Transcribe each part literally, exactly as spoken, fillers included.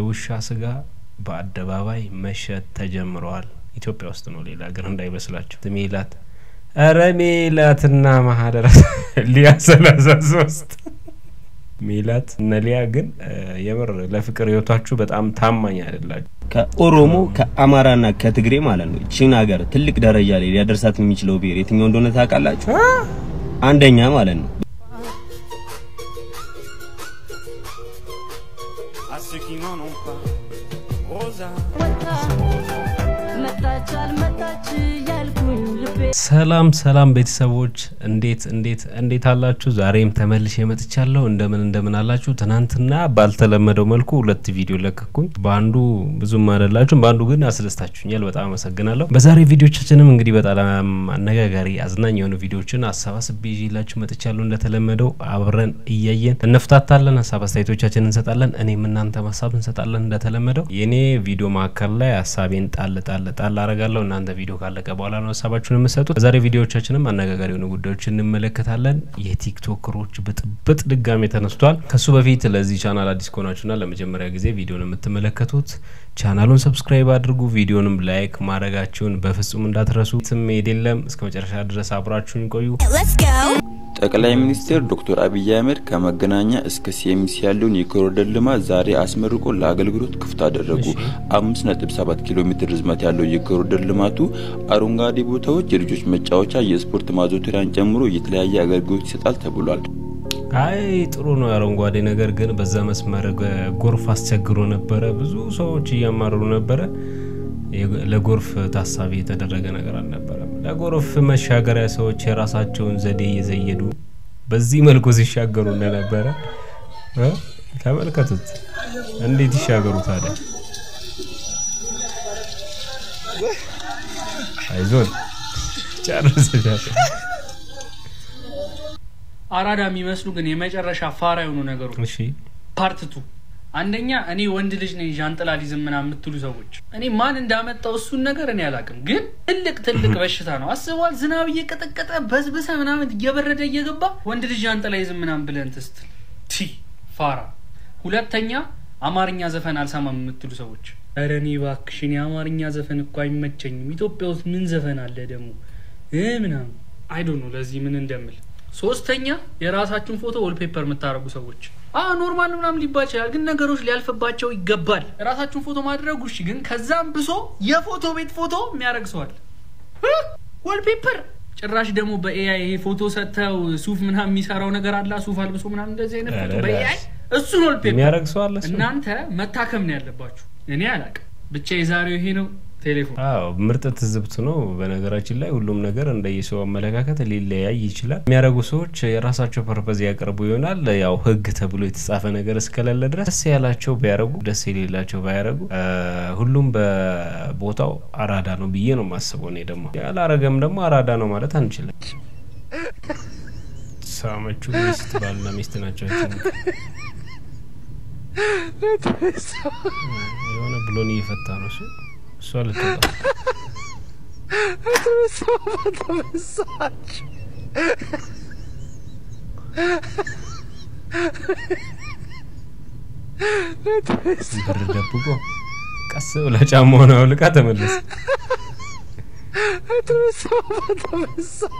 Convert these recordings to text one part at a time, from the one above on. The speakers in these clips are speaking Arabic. የውሻ ስጋ በአደባባይ መሸጥ ተጀምሯል ኢትዮጵያ ውስጥ ነው ሌላ ሀገር እንዳይመስላችሁ ሚላት አረ ሚላትና ማህደራት ሊያሰላሰስት ሚላት ነሊያ ግን የምር ለፍቅር ህይወታችሁ በጣም ታማኝ አይደላችሁ ከኦሮሞ ከአማራና ከትግሬ ማለት ነው ቺን ሀገር ትልቅ ደረጃ ላይ ያደርሳት የሚችለው ብሄር የትኛው እንደሆነ ታውቃላችሁ አንደኛ ማለት ነው ሰላም ሰላም ቤተሰቦች እንዴት እንዴት እንዴት አላችሁ ዛሬም ተመልሼ መጥቻለሁ እንደምን እንደምን አላችሁ ትናንትና ባልተለመደው መልኩ ሁለት ቪዲዮ ለቀኩኝ ባንዱ ብዙም አይደላችሁ ባንዱ ግን አስደስታችሁኛል በጣም አመሰግናለሁ በዛሬ ቪዲዮቻችንም እንግዲህ በጣም አነጋጋሪ አዝናኝ የሆኑ ቪዲዮችን አሳባስብ ይዤላችሁ መጥቻለሁ እንደተለመደው አብረን እያየን እንፍታታለን አሳባስታይቶቻችንን እንሰጣለን እኔም እናንተም ሐሳብ እንሰጣለን እንደተለመደው የኔ ቪዲዮ ማከል ላይ ሐሳቤን ጣል ጣል ጣል አረጋለሁ እናንተ ቪዲዮ ካለቀ በኋላ ነው ሐሳባችሁን ሰጡ ዛሬ ቪዲዮዎቻችንም አነጋጋሪ የሆኑ ጉዳዮችን እንመለከታለን የቲክቶከሮች በጥብጥ ድጋሜ ተነስተዋል ከሱ በፊት ለዚህ ቻናል አዲስ ሆናችሁና ለመጀመሪያ ጊዜ ቪዲዮውን የምትመለከቱት ቻናሉን ሰብስክራይብ አድርጉ ቪዲዮውንም ላይክ ማድረጋችሁን በፍጹም እንዳትረሱ ትምይደለም እስከመጨረሻ ድረስ አብራችሁን ቆዩ ጠቅላይ ሚኒስትር ዶክተር አብይ አህመድ ከመገናኛ እስከ ሲኤምሲ ያለውን የኮሪደር ልማት ዛሬ አስመርቆ ለአገልግሎት ክፍት አደረጉ አምስት ነጥብ ሰባት ኪሎ ሜትር ርዝመት ያለው የኮሪደር ልማቱ አሩንጋዲ ቦታዎች የልጆች መጫወቻ የስፖርት ማዘውተሪያን ጨምሮ የተለያየ አገልግሎት ይሰጣል ተብሏል። አይ ጥሩ ነው አሩንጓዴ ነገር ግን በዛ መስመር ጎርፍ አስቸግሮ ነበር ብዙ ሰዎች ያማሩ ነበር ለጎርፍ ታሳቢ የተደረገ ነገር አልነበረም ለጎርፍ መሻገሪያ ሰዎች የራሳቸውን ዘዴ ይዘየዱ በዚህ መልኩ ሲሻገሩ ነበር ተመልከቱት እንዴት ይሻገሩት አለ አይዞን ጨርሰሻል አራዳም ይመስሉ ግን የመጨረሻ ፋራ የሆኑ ነገሮች እሺ ፓርት ሁለት አንደኛ እኔ ወንድ ልጅ ነኝ ጃንጥላሊዝም እና ምትሉ ሰዎች እኔ ማን እንዳመጣው እሱ ነገር እኔ አላቅም ግን ትልቅ ትልቅ በሽታ ነው አስባል ዝናብ እየቀጠቀጠ በዝብሰ ምናምን እየበረደ እየገባ ወንድ ልጅ ጃንጥላሊዝም እና ብለን ተስት ቲ ፋራ ሁለተኛ አማርኛ ዘፈን አልሰማም ምትሉ ሰዎች አረ እኔ ባክሽኝ አማርኛ ዘፈን እኮ አይመቸኝም ኢትዮጵያ ውስጥ ምን ዘፈን አለ ደሙ እ ምናምን አይ ዶንት ኖ ለዚ ምን እንደምል ሶስተኛ የራሳችሁን ፎቶ ወልፔፐር መታረጉ ሰዎች አ ኖርማል ምናም ሊባቻል ግን ነገሮች ሊያልፈባቸው ይገባል ራሳችሁን ፎቶ ማድረጉ እሺ ግን ከዛም ብሶ የፎቶ ቤት ፎቶ የሚያረግሷል ወልፔፐር ጭራሽ ደሞ በኤአይ ይሄ ፎቶ ሰጣው ሱፍ ምናም የሚሰራው ነገር አላ ሱፍ አልብሶ ምናም እንደዚህ አይነት ፎቶ በኤአይ እሱ ወልፔፐር የሚያረግሷል እሱ እናንተ መታከም ነው ያለባችሁ እኔ አላቅ ብቻ የዛሬው ይሄ ነው ቴሌፎን አዎ ምርጥ ትዝብት ነው በነገራችን ላይ ሁሉም ነገር እንደየሰው አመለካከት ሊለያይ ይችላል የሚያረጉ ሰዎች የራሳቸው ፐርፐዝ ያቀርቡ ይሆናል ያው ህግ ተብሎ የተጻፈ ነገር እስከለለ ድረስ ያላቸው ቢያረጉ ደስ ይላቸው ባያረጉ ሁሉም በቦታው አራዳ ነው ብዬ ነው ማስበው ነው ደሞ ያላረገም ደሞ አራዳ ነው ማለት አንችልም ሳመቹ ሚስት ባልና ሚስት ናቸው የሆነ ብሎኒ ይፈታ ነው እሱ Solo todo. Atravesó, atravesó. Atravesó. Perda poco. Casó la chamona, le catameles. Atravesó, atravesó.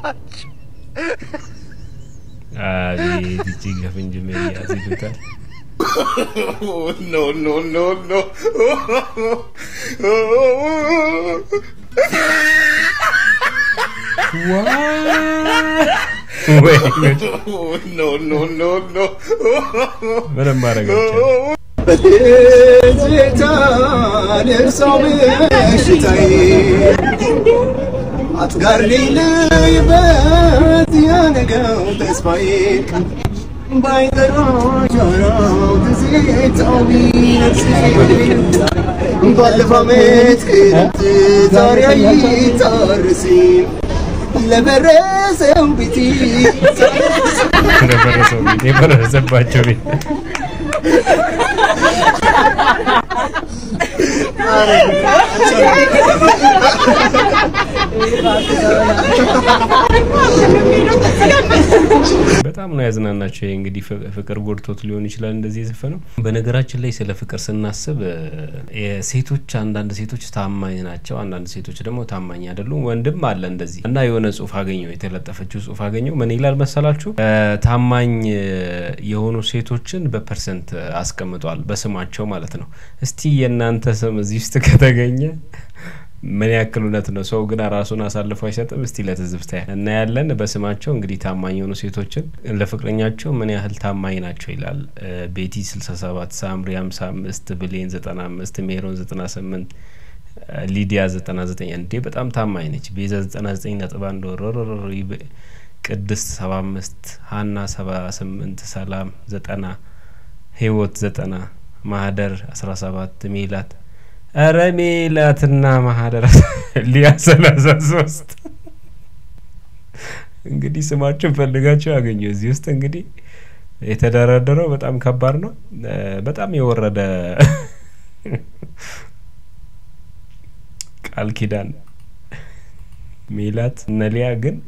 Ah, di di chica finge me ya si tú tal. Oh, no, no, no, no. What? Oh, no, no, no, no. Mera mara gacha. By the road, road is it only seen? But the moment it's already seen. Never is a pity. Never is a pity. Never is a pity. Never is a pity. بتأمل يا زمان نشأي إنك دي فكر غورتو تليوني شلون دزي زفنو بنقرأش اللي يسلا فكر سنناسب سيتو كان دان سيتو تام ما يناتشوا عن دان سيتو كده مو تام ما ينادلون وندم ما لان دزي أنا يونس أفعجنيو يتلات أفتشوس أفعجنيو من إلال مسألةشو تام ما يهونو سيتو كن بPercent أسكمة طال بس ما أشوا مالتنا استي ينان تسمى زيست كده جنيه من يأكلونه تنا سوقنا راسنا صار لفايشات بستيلة الزبستة النهارلنا بس ما أشون قري تامايونو سيتوتشن لفكرني أشون من يأهل تاماينا أشيلال بيتي سلسلة سبات سام ريام سام استبلين زتنا مستميرون زتنا سمن ليديا زتنا زتني أنتي بتأم تاماينش بيزا زتنا زتني طبعا رورورور يب كدس سبام مست هانا سبا سمن تسلام زتنا هيوت زتنا مهدر أسرة سبات تميلات أرمي لا تنام هذا لياسلا زوست. عندي سماعة فلقة شو أغنية زوست عندي. يتدارا درو بتأم كبارنا بتأم يورد الكيدان. ميلات نليا عن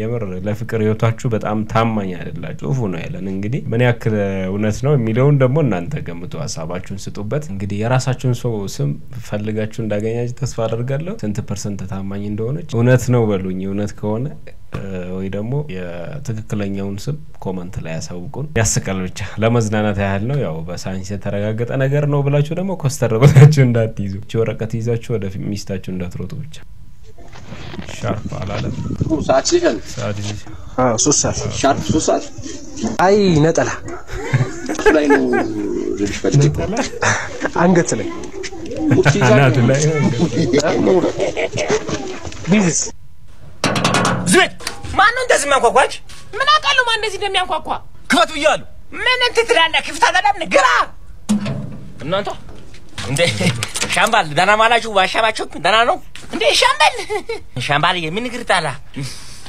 يمر لا فكر يوتحشو بتأم ثام ما يعني لا تشوفونه يلا نعدي من يأكل وناسنا ميلون دمون نانتا كم تو أصاباتشون ستوبات نعدي يراساتشون سو سم فلقاتشون داعينا جتسفارر قالوا سنت percent ثام ما يندونه وناسنا وبلوني وناس كونه وإذا مو يا تكلنا يونسب كومنت لا يساوكون يسكالو تجا لما زنانا تهالنا يا أبو بس عنشة ترقعت أنا قرنا وبلاشونا ما كستر بلاشون داتيزو شو ركتيزا شو ده ميستاشون داترو توجا شارب على على. هو ساعة سيفن. ساعة سيفن. ها سو ساعة. شارب سو ساعة. أي نتلا. لا إنه ريش بدي. أنقذ لي. أنا تلا. بيز. زوج. ما نندز ميا كوا كوش. من أكلو ما نندز ميا كوا كوا. كيف تويالو؟ من أنت ترانا كيف تدرب نجرا؟ من أنت؟ ده شامبال دانا مالا شو واشامات شو دانا نو. ده شامبال شامبال يه مين كرتا لا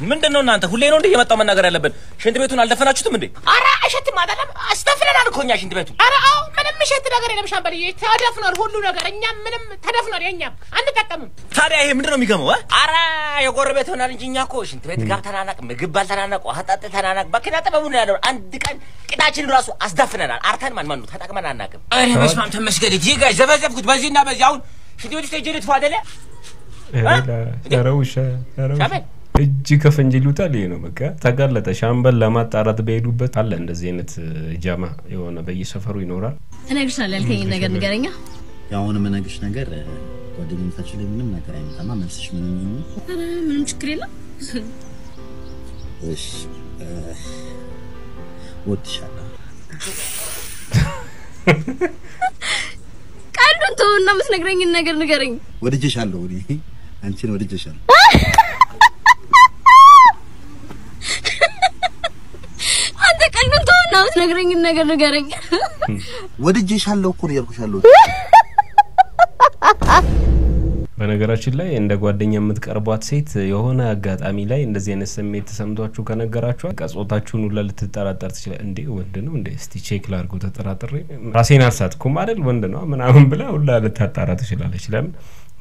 من ده نون أنت خلينا نديه ما تمن نقرأ لبن شنت بيتون على دفنا شو تمندي أرا أشتى ما دلنا أستغفر الله نكونيا شنت بيتون أرا أو من مشيت نقرأ لب شامبال يه تدفنا رهولنا نقرأ نيام من تدفنا رينيام أنت تكمل ثاري أيه من ده نميكم هو أرا يقرأ بيتون على جنيا كوش شنت بيت كاب ثانانك مقبل ثانانك وهاتات ثانانك بكرة تبغون يا دور أنت كان كده أشين راسو أستغفر الله أرثان من منو ثانك من أناكم أيه بس ما أنتم مشكلة جيجا زبزب كنت بزين نبزياون شنت بيتون تجريت فادله لا يا روشة يا روشة الجيكا فنجلوتا لينو بكا تقال لتشامبال لما تعرض بيلوبت على عند زينة جامع يوانا بي سفر وينورا أنا قشنا للكين نقر نقرنيا يوانا ما نقش نقر قادم نتاكل منم نقرين تمام نفسش منم أنا منم شكريلا وش واتشاكا قالوا انتو نمس نقرين نقر نقرين ورجيش على لوري أنتين ورجيش على عندك أنا تونا نقرين نقر نقرين ورجيش على لوري يركش على لوري በነገራችን ላይ እንደ ጓደኛ የምትቀርቧት ሴት የሆነ አጋጣሚ ላይ እንደዚህ አይነት ስሜት ተሰምቷችሁ ከነገራችሁ አቀጾታችሁን ሁላ ልትጠራጠር ትችላላችሁ እንዴ ወንድ ነው እንዴ እስቲ ቼክ ላድርገው ተጠራጥሬ ራሴን አልሳትኩም አይደል ወንድ ነው ምናምን ብላ ሁላ ልታጣራ ትችላለች ለምን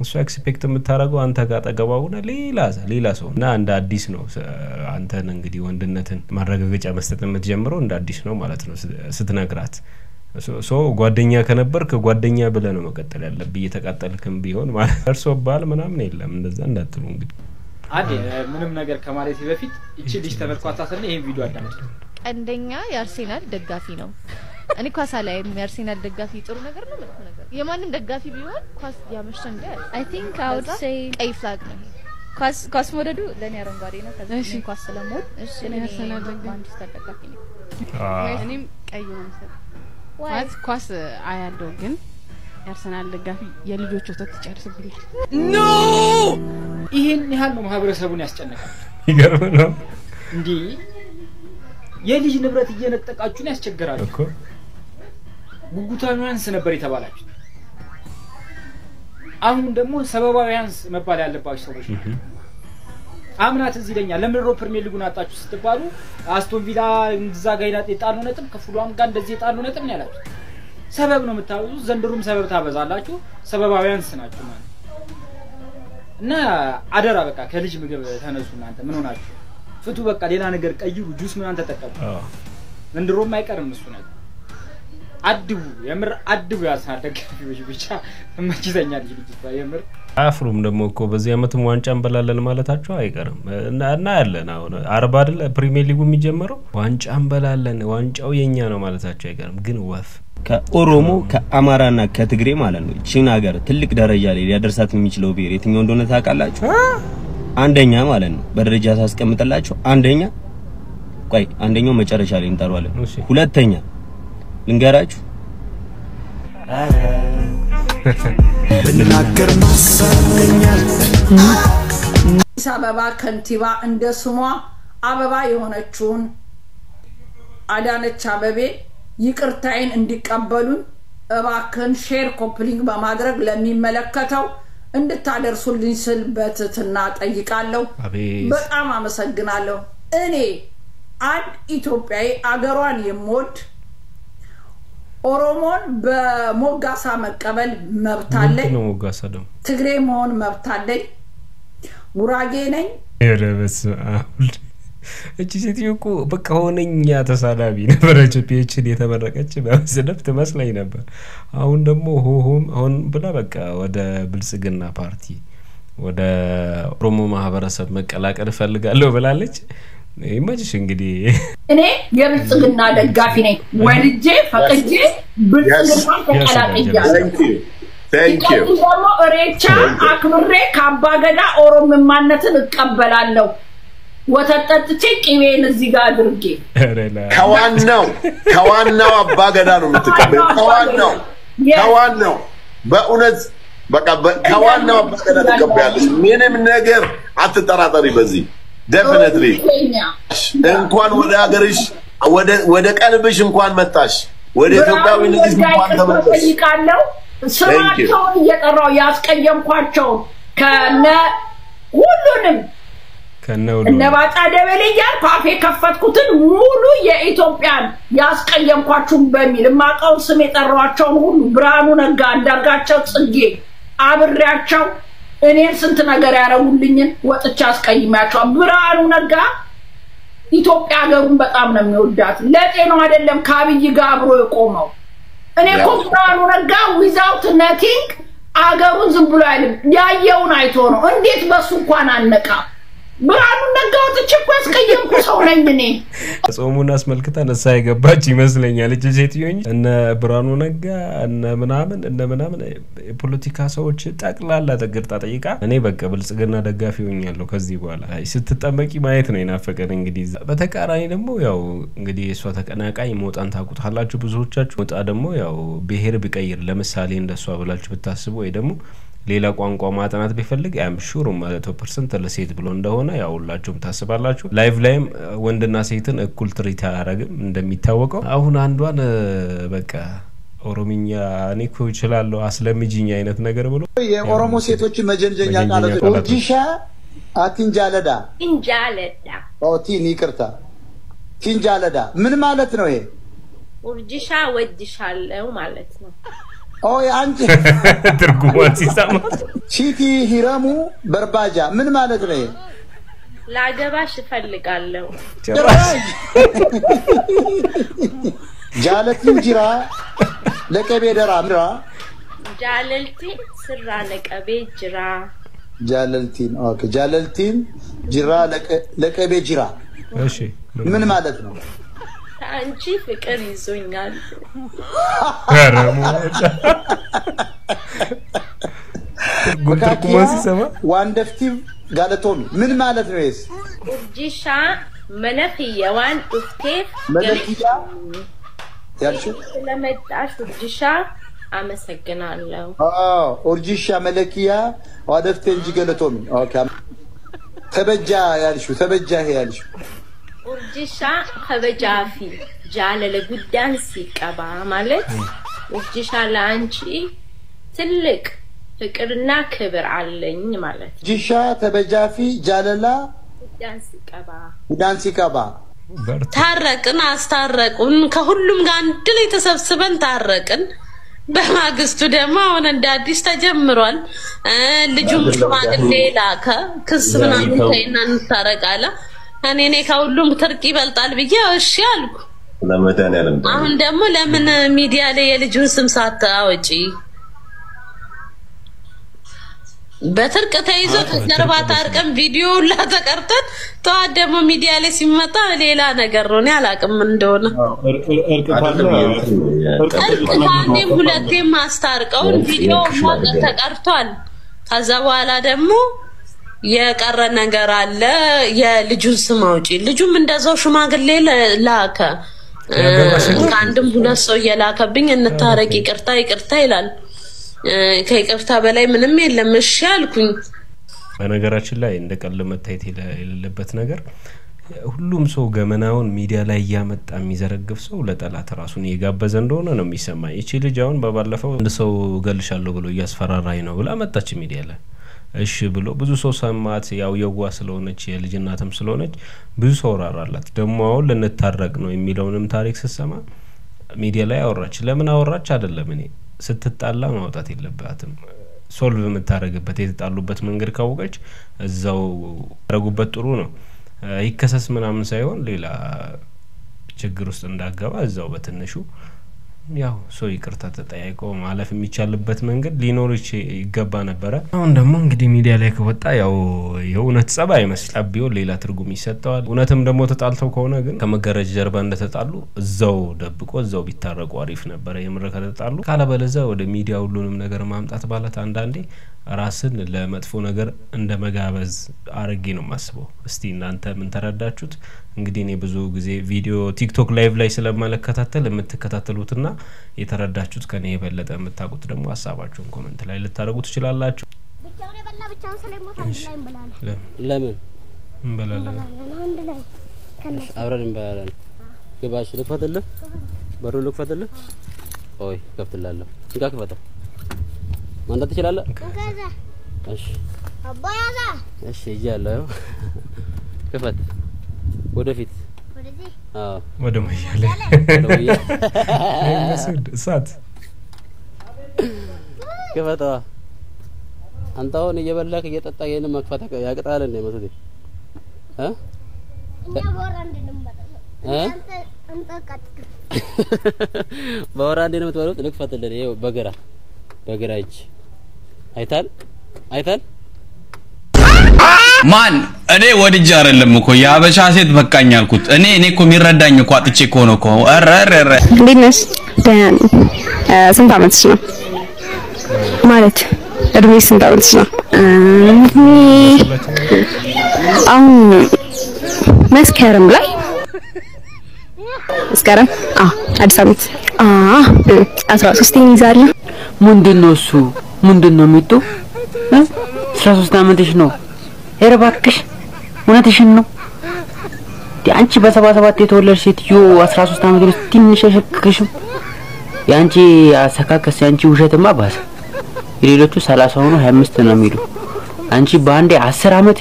እሱ ኤክስፔክት የምታረገው አንተ ጋር ተገባውና ሌላ ሌላ ሰውና እንደ አዲስ ነው አንተን እንግዲህ ወንድነትን ማረጋገጫ መስጠት የምትጀምረው እንደ አዲስ ነው ማለት ነው ስትነግራት So guardanya kana barka guardanya bilano makatala labbi taqatal kam biyon ma arso bal manam ne yellam endeza ndatlu ngidi ade minum neger kamale si befit ichi lich temelkwata sene ihin video adamet andenya yarsenal degafi no ani kwasa la yarsenal degafi tiru neger no melku neger yemanum degafi biyon kwas yameshten de I think I would say a flag no kwas kwas modadu leni arangare na kaza kwas salamod ishi yarsenal degafi ni ani kayo no What? Because I had Dogen, Arsenal the Gavi, Yellow Joe to Charles Bill. No! He had no Havre Sabunas. He got no. D. Yellow Geneva Yen at the Kachunas Chegarako. Gugutanans and a Beritabalak. I'm the most Savavans, Mapala the Pasha. I'm not a Zidania, Lemero Permiluna touches the Baru, Aston Villa, Zagaida, Etanonetum, Kafuran, Gandazit, Anonetum Nella. Savagnometaus, Zendurum Savavas are like you, Savavavians and Achuman. No, Adaraka, Kalish Mugavan, Tanasunan, Monach. فتو بكالينا نجرك أيه جوز من أنت تكلم ندرو ما يكرم السنة عدو يمر عدو يا سادك بيجي بيجا ما جزاني على جديد يمر أفرم دمو كوبزي أما تموان جامبلا للمالة تاچوا يكرم نا نا إلا ناون عربار ال بريمير ليغو ميجمرو وان جامبلا لن وان جو ينيانو مالة تاچوا يكرم جن واف كأورومو كأمارانا كاتجري مالنو شين أجر تلك درجة لي درسات ميشلو بيري تميون دونا ثاك الله شو عندنا مالنو بدرجات هاس كم تلا شو عندنا كاي عندنا ما يشارش على إنتاروالن كلا تينيا لنجارا شو سببا كنتيبا عند سما أببا يهونا شون أدانة شاببي يكرتين عندك أبلون أباكن شير كوبلينج بمدرج لمي ملكته عند تعدر سلين سلبات النات أيك علو بأما مسجن علو إني عاد إثيوبيا أجراني موت أورومون بموجاسة مقبل مبتلي تغريمون مبتلي وراجيني أجلس يوكو بكونين يا تسالبي نبرة بيتش دي تبركتش بأسنب تمسلي نبى هون دمو هون هون بنابك ودا بلسجنا بارتي ودا رومو ما هبرسب مكلاك أرفلق قالوا بلالج إيماجيش إنجدي إني يا بلسجنا دقافيني ولجي فقجي بلسجنا على إيجاد Thank you. إذا ما أريتشا أكمل كابعنا أورو من مانتنا كابلانو وتتتتك إيمان الزجاج رجع. كوانو كوانو أبغادانو متكبر كوانو كوانو بأونز بكب كوانو أبغادانو متكبر مين من نجار عت ترى ترى بزي definitely. إن كان وده أجريش وده وده كأنبش إن كان متاش وده توبة وينجز إن كان متاش. Thank you. يتراياس كيوم قاتشون كنا ولنم. النبات أدبلي جار كافي كفت كتن مولو يا إثيوبيان ياسكيم قاتشون بميل ما كوسميت الرواجون ونبرانونا غادا غاتشات سجى أبراتشون إني سنتنا غرارا ولينين واتشاس كيماتشو برانونا غا إثيوبيان غرم بتأمنا ميودات لا تينو هذا لم كابي جابرو يقوموا إني كبرانونا غا without nothing أعرفون زبلايم يا يونا يتونو إنديت بسوقنا نكا برانو نگاهت چپس کیم کسولن دنی. از آمون اسمال کتان سعی کبچی مسلین یه لجیتیونی. ان برانو نگاه ان منامن ان منامن پلیتیکا سوچه تاکلال لا تگرتا تیکا. نه بگه بلس گرنا دگافیونی لکازی بالا. ایست تامکی مایت نی نافکر انگلیز. بته کارایی دمو یا و انگلیز وقت آنها کای موت آنها کت حالا چوب زودچه چوب آدمو یا و بهیر بکایر لمسالین دسوا ولال چوب تاسبو ایدمو. ليلا قوان قوامات أنا تبيفلق أم شورم هذا توبرسنت اللي سيد بلونده هنا يا الله جم تحسب الله شو لايف لايم وند الناس يتن كل تريتها رج من دمي توقع أو هنا عندوان بكا أورومينيا نيكو يشلالو أسلم مجنيا ينتنا قربلو أورومو سيتوش مجنجنيا قالوا أوجيشا أتنجالدا إنجالدا أو تيني كرتا تينجالدا من مالتنا هي أوجيشا وديشال هو مالتنا أوه أنت ترجمة سامة شتي هيرامو برباجة من ما ندري لا جباش فلك الله جالتي وجرا لك أبي درامرا جالتي سرّا لك أبي جرا جالتين أوكي جالتين جرا لك لك أبي جرا ماشي من ما ندري أنتي فكري زوينال. قلت كوماسي سما. وان دفتي قالتون من مالت رئيس. أرجيشة منافية وان أفتي. منافية. تعرفوا؟ لما تعرفوا أرجيشة أمسكنا الله. آه أرجيشة ملكية وادفتي جقالتون. أوكي. ثبجة يعني شو ثبجة يعني شو. ورجيشة خبجة في جالة جدا سيكابا عملت ورجيشة لانشي تلك فكرنا كبر عليني مالت جيشة تبجة في جالة جدا سيكابا جدا سيكابا تاركن أستاركن كهولم كان تلي تسبسبن تاركن بما قصدو دما ونداديس تجمرون لجوم ما الليلة كا كسبنا نتاين نتارك على أنا هناك أقول لهم تركيب الطالب يا وش يالكو لما تاني لما تاني عم دمو لما ميديا لي اللي جون سمسات أوجي بترك تايزوت أربعة أرقام فيديو لا تكرتت تعدمو ميديا لي سمتا ليلا نجروني على كم من دون أرقام ولاتين ما استارك أو الفيديو ما تكرتون هذا ولا دمو يا كارن نجارال يا لجون سماوجي لجون من دازو شماغ الليل لاكا كاندم بنا سويا لاكا بين النتارة كي كرتاي كرتاي لان كي كرتا بلاي من الميل لما الشالكوين أنا قراتش لا عندك اللي متيت إلى لبت نجار كلهم سو جمناون ميديا لا يامت أمي زرقف سو ولا تلات راسون يجاب بزندون أنا ميسمع يشيل جاون بباللفو نسو قال شالو قالوا يسفر راينا ولا متتش ميديا لا أشي بلو بزو سو سامات ياو يوغوا سلونج يا لجناتم سلونج بزو سورارالات دمو لنتارق نو يميلونم تاريخ سسما ميديا لا يوراتش لمن اوراتش አይደለም እኔ ስትጣላ ማውጣት የለባትም ሶልቭ የምታረግበት የተጣሉበት መንገድ ካወቀች እዛው ያረጉበት ጥሩ ነው ይከሰስ ምናምን ሳይሆን ሌላ ችግር ውስጥ እንዳገባ እዛው በትንሹ ያው ሰው ይቅርታ ተጠያይቆ ማለፍ የሚቻልበት መንገድ ሊኖር ይገባ ነበር አሁን ደግሞ እንግዲህ ሚዲያ ላይ ከወጣ ያው የውነት ጸባይ መስላብ ቢሆን ሌላ ትርጉም ይሰጣል እነተም ደግሞ ተጣልተው ከሆነ ግን ከመገረጅ ጀርባ እንደተጣሉ እዛው ደብቆ እዛው ቢታረቁ አሪፍ ነበር የምረከ ተጣሉ ካለበለዚያ ወደ ሚዲያ ሁሉንም ነገር ማምጣት ባላት አንዳንዴ ራስን ለመጥፎ ነገር እንደመጋበዝ አርጌ ነው ማስበው እስቲ እናንተ ምን ተረዳችሁት እንግዲህ እኔ ብዙ ጊዜ ቪዲዮ ቲክቶክ ላይቭ ላይ ስለማለከታተል የምትከታተሉትና የተረዳችሁት ከኔ የበለጠ የምታቁት ደግሞ ሐሳባችሁን ኮሜንት ላይ ልታረጉት ይችላልላችሁ ብቻው ነው በላ ብቻውን ስለሞታ ላይ እንበላለን ለምን እንበላለን አንድ ላይ ከነሱ አብረን እንበላለን ግባሽ ልክፈትልህ በሩ ልክፈትልህ ኦይ ከፍትላለሁ እንጋ ከፈታ ማንዳት ይችላልላ እንጋዛ እሺ አባያዛ እሺ ይያለው ከፈት ودفيت ودفيت اه ودم يالي ودم يالي سات كيف هتوا انت هون يبلك يتطا ين مكفتك يا قطال اني مسدي ها يا بوران دين مبطل انت انت قطك بوران دين متبلوت لكفتلني يو بغرا بغرا ايش ايتال ايتال مان እኔ ወድጄ አይደለም እኮ ያበሻ ሴት በቃኝ አልኩት እኔ እኔ እኮ ሚረዳኝ እኮ አጥቼ እኮ ነው እኮ አረ አረ አረ ቢዝነስ ዳን ስንት አመትሽ ነው ማለት እድሜሽ ስንት አመትሽ ነው አሁን መስከረም ላይ መስከረም አ አዲስ አመት አ አስራ ሶስት ይዛል ምንድነው እሱ ምንድነው ሚጡ አስራ ሶስት አመትሽ ነው ኧረ ባክሽ ወነተሽን ነው ያንቺ በሰባ ሰባት የተወለደሽ ሴትዮ አስራ ሶስት አመት ድረስ ትንሽ ሸክክሽ ያንቺ አሰካከስ ያንቺ ውሸትማ ባስ ይሌሎቹ ሰላሳ ሆኖ ሃያ አምስት ነው የሚሉ አንቺ ባንዴ አስር አመት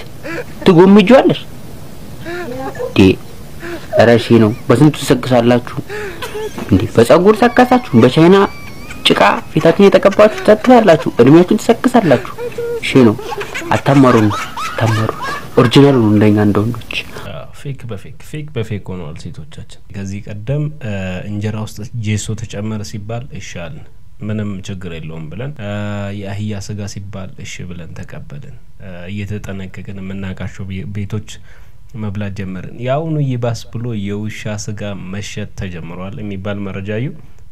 ትጎምጂዋለሽ ዲ አራሺ ነው በስንቱ ተሰክሳላችሁ እንዴ በፀጉር ተሰካሳችሁ በቻይና ጭቃ ፊታችን የተቀባችሁ ተተላላችሁ እድሜያችሁን ተሰክሳላችሁ ሺ ነው አታማሩም ተመሩ ኦሪጅናል ነው እንደኛ እንደሆነች ፌክ በፌክ ፌክ በፌክ ሆኗል ሴቶቻችን ከዚህ ቀደም እንጀራ ውስጥ ጄሶ ተጨመረ ሲባል እሻል ምንም ችግር የለውም ብለን ያህያ ስጋ ሲባል እሺ ብለን ተቀበልን እየተጠነቀቀን መናቃቸው ቤቶች መብላት ጀመርን ያውኑ ይባስ ብሎ የውሻ ስጋ መሸጥ ተጀምሯል የሚባል መረጃዩ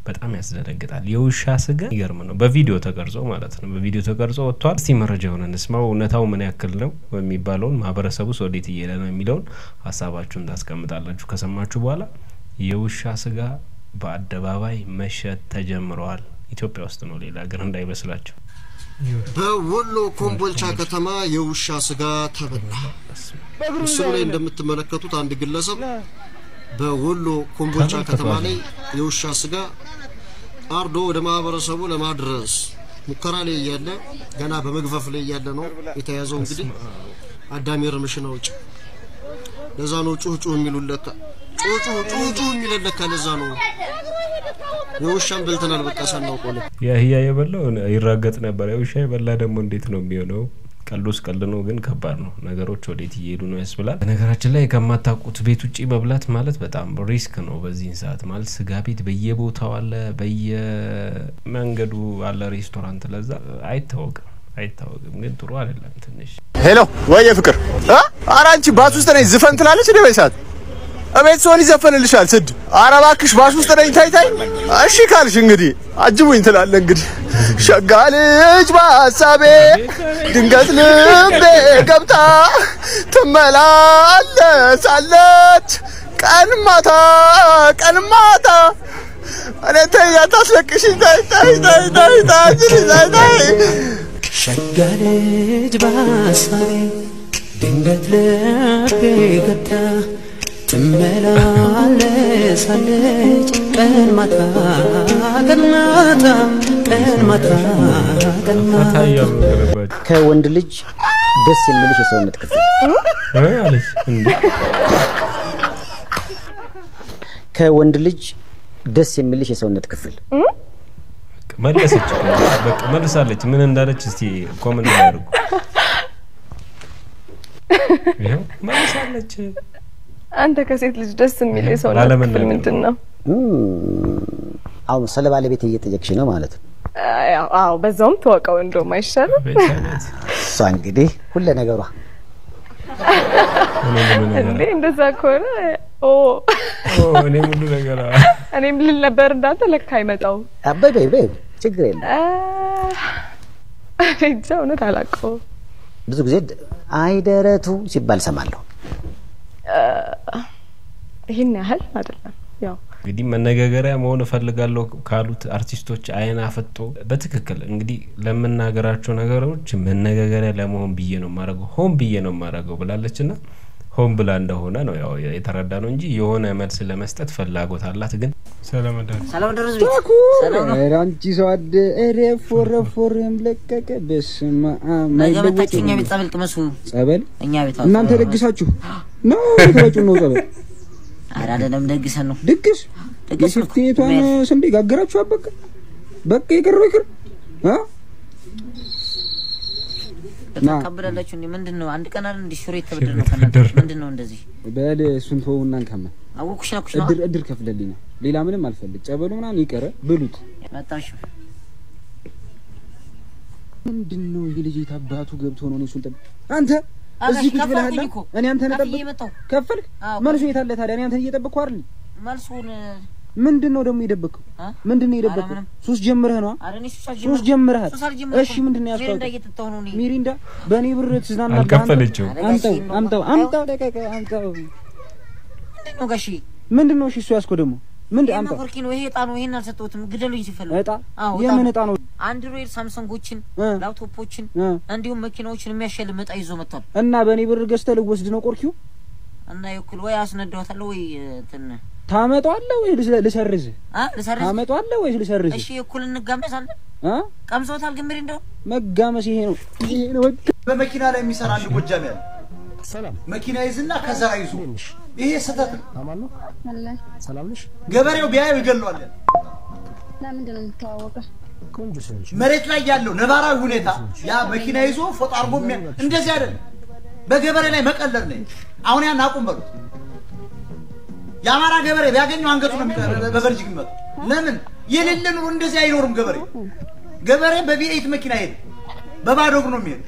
በጣም ያስደረግታል የውሻ ስጋ ይገርም ነው በቪዲዮ ተቀርጾ ማለት ነው በቪዲዮ ተቀርጾ ወጥቷል እስቲ መረጃውን እንስማው እነታው ምን ያክል ነው የሚባለውን ማህበረሰቡ ሶዴት ይየለ ነው የሚለውን ሐሳባችሁን ታስቀምጣላችሁ ከሰማችሁ በኋላ የውሻ ስጋ በአደባባይ መሸጥ ተጀምሯል ኢትዮጵያ ውስጥ ነው ሌላ ሀገር እንዳይበስላችሁ በወሎ ኮምቦልቻ ከተማ የውሻ ስጋ ተበላ በግሩም ላይ እንደምትመለከቱት አንድ ግለሰብ በወሎ ኮምቦልቻ ከተማ ላይ የውሻ ስጋ አርዶ ወደ ማህበረሰቡ ለማድረስ ሙከራ ላይ ያለ ገና በመግፈፍ ላይ ያለ ነው የተያዘው እንግዲህ አዳሚ ርምሽናውጭ ለዛ ነው ጩጩ የሚሉለት ጩጩ ጩጩ የሚሉለት ለዛ ነው የውሻን በልተናል በቃ ሳናውቀው ያ ይያ የበላው ይራገጥ ነበር የውሻ ይበላ ደሞ እንዴት ነው የሚሆነው Kalus kalano gen kabar no. Nagaro chole thi yeru no esbala. Nagara chale kamata kutbe tuci bablat malat betam riskan obazin saat mal sgabit beye bo tawal beye mangadu alla restaurant laza aytog aytog mgen turuar illa tenish. Hello, waya fikr. Ha? Aranchi basustane zifan tlalech ne besat. Amet soni zifan lishal sid. Arabakish basustane tay tay. Ashi kalsh ngidi. Acıbu intilalle ngidi. Şagalej basabe dingatlebe kapta temalalle sallat kanmata kanmata anetay ataslak işin tay tay tay tay tay tay şagalej basabe dingatlebe kapta temalalle sallat kanmata kanmata كوند لج دس الملش يسوون تكفي. إيه عليش. كوند لج دس الملش يسوون تكفي. ما رأيك؟ ما رسالتي من عندنا تشتي كومن دارو. ما رسالتي؟ أنت كسيت لج دس الملش يسوون تكفي من تنا. أو مسألة على بيتي يتجكشنا مالته. آه بزوم توقع وندو ما يشتغل. صانقدي كل نجارة. لين دزاكورة أو. أو أنا مللو نجارة. أنا مللو بردة لك كايمة أو. أبى بى بى شكرين. آه. إنشاء الله تعلقوا. بزوج زيد عايدة تو شبال سمالو. آه. هنا هل ما درنا يا. قديم من نجارة ما هو نفرل قالوا كارلوت أرتيستوش عينا فتو بتككل إنجدي لما نجارة شو نجارة وش من نجارة لما هم بيجنوا مارجو هم بيجنوا مارجو بلا لشنا هم بلاندا هونا نو يا يتردانونجي يهونا مرسل لما استتفل لاجو ثاللا تجن سلام عليكم سلام عليكم سلام رانجي سعد إيري فور فور يملكك بسم ما نجا بتكين يا بتقابل كمسو قابل إني بتقابل نام تركي ساتشو نو تركي نو قابل أراده نم دقيس هنو دقيس دقيس كتير تونا سندي غراب شو بق بق يكر ويكر ها نا كبر الله شو نمند نو عندك أنا عندي شوري تبدر نو كنا نمند نو عندزي بعد سنتو ونان كم أو كشنا كشنا أدر أدر كفل لينا ليلا من المال فلت أبلو منا نيكره بلوت ما تاشو نمند نو يلي جيت هباتو جبتو نو نسولتم أنت أنا كفلك أنا أنت هنتبك كفلك ما لسه يتهلل هذا أنا أنت يتبك وارلي ما لسه من دنو دم يدبك من دنو يدبك سوس جمره هنا سوس جمره إيش من دنيا أستوى ميريندا بني برد سنان كفلك شو أنت أنت أنت أنت أنت دنو كشي من دنو شيء سواس كدمو من دنو أنت كوركين وهي تانو هنا ستوت مقدلو يسفلو هاي تا يا من تانو أندرويد سامسونج وچن، لاوتو پوچن، اندیو مکین وچن میشل مت ایزو متر. انا بانی برگسته لوس دنو کرکیو؟ انا یکل ویاس ندوت لوی تنه. ثامه تو آلا وی لس لس هرزه. آه لس هرزه. ثامه تو آلا وی لس هرزه. اشی یکل نگامه سال. آه؟ کم سوت حال کمیرین دو؟ مگامه شیهنو. شیهنو. به مکین آلا میسران لوب جمل. سلام. مکین ایزن نکسر ایزو. یه سدات. نامانو. الله. سلام لش. گبری و بیای و گلو آلا. نمیدونم تو آوکه. مريت لا يالو نبارة هونيتا يا مكينة يزو فط أربعم مين إنت زيرن بجبر لي ما كلر لي عوني أنا أقوم برد يا مارا جبر يا كين يوانك تونا بجبر جيكم برد لمن يلللن وإنت زيرورم جبر جبر ببي أيت مكينة يد ببارو غنومير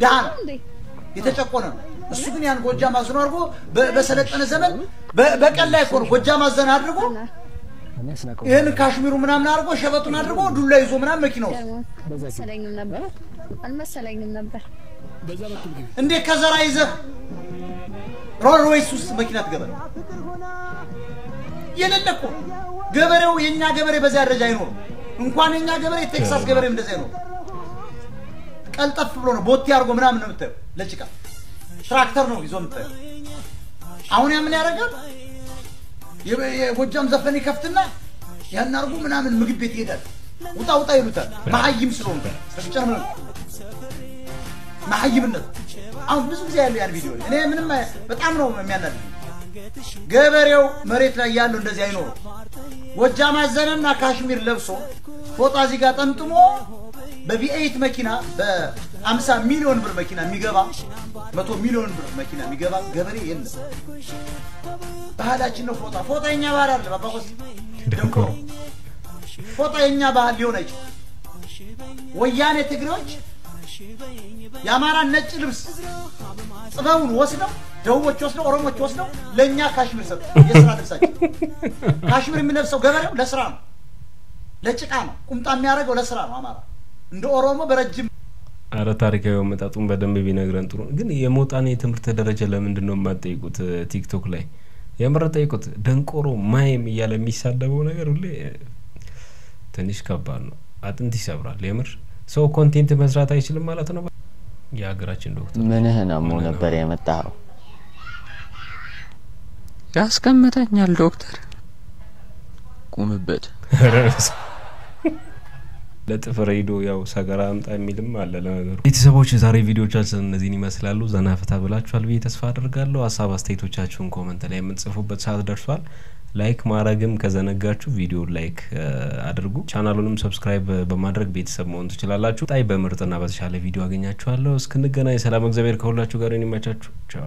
دهان يتشكونا السكني أنا قد جام أزنار كو بسلت أنا زمن بكلر يكون قد جام أزنار كو این کاشمیرو منام نارگو شباتو نارگو دلای زو منام مکینوس. سلام نبر. علما سلام نبر. اندی کازرایزه. رول رویسوس مکینات گذر. یه لطکو. گذره و یه نیا گذره بازار رجاینو. امکان یه نیا گذره تکساس گذره من دزینو. کل تفرلون بوتیارگو منام نمیتر. لچیکا. تراکتر نوی زو میتر. آونی هم نیارگم. يبقى وجام زفني كفتنا يا نارجو من عمل مجيب بيت يدار وطا وطا يروتا ما هيجي مسلون فشان ما هيجي بالنت عم بس بزي اللي على الفيديو أنا من ما بتعملوا ما مينا جبريو مريت لا يالو نزينو وجام عزنا كاشمير لبسو فوت عزيقات أنتمو ببي أيت مكينة ب أمسا مليون بر مكينا ميجابا ما تو مليون بر مكينا ميجابا قبري يلا بهذا كنا فوطة فوطة إني بارر لبقوس دكتور فوطة إني بهاليونج ويانا تجروج يا مارا نتجلبس صدقون وصلنا جوه وتوصلنا ورم وتوصلنا لين كاشمير سب يسرع نفسك كاشمير من نفسه قبره ولا سرعان لا تشكانه قمت عم يارج ولا سرعان يا مارا عنده ورم برجم أرى تاريخه يوم تاتون بدم بينا غران ترون جن يموت أنا يتمرت درجة لمن دنو ما تيجوت تيك توك لي يا مرة تيجوت دنكورو ما يم يلا ميساد دبونا غرولي تنيش كبارنا أتنتي سبرا ليمر سو كونتينت مسرات أيش لما لا تنو يا غراشين دكتور من هنا مونا بريمة تاو جالس كم متى نيال دكتور قوم بيت لا تفريدوا يا وساقرام تأميلهم على لنا. إتسابوش زاري فيديو جالس نزيني مسألة زنا فتابلات شالبي تسفار رجالو أصحاب استيتو جالسون كومنت عليهم من سفوب بتصاد درسوال لايك مارجم كزنا جاتشو فيديو لايك أدرجو. قنالهم سبسكرايب بمدرج بيت سبمون تشلالاتشو. تاي بمرتنا بس شاله فيديو أجنياتشو. الله سكنت جناي سلامك زبير كولاتشو كاريني ماتشو.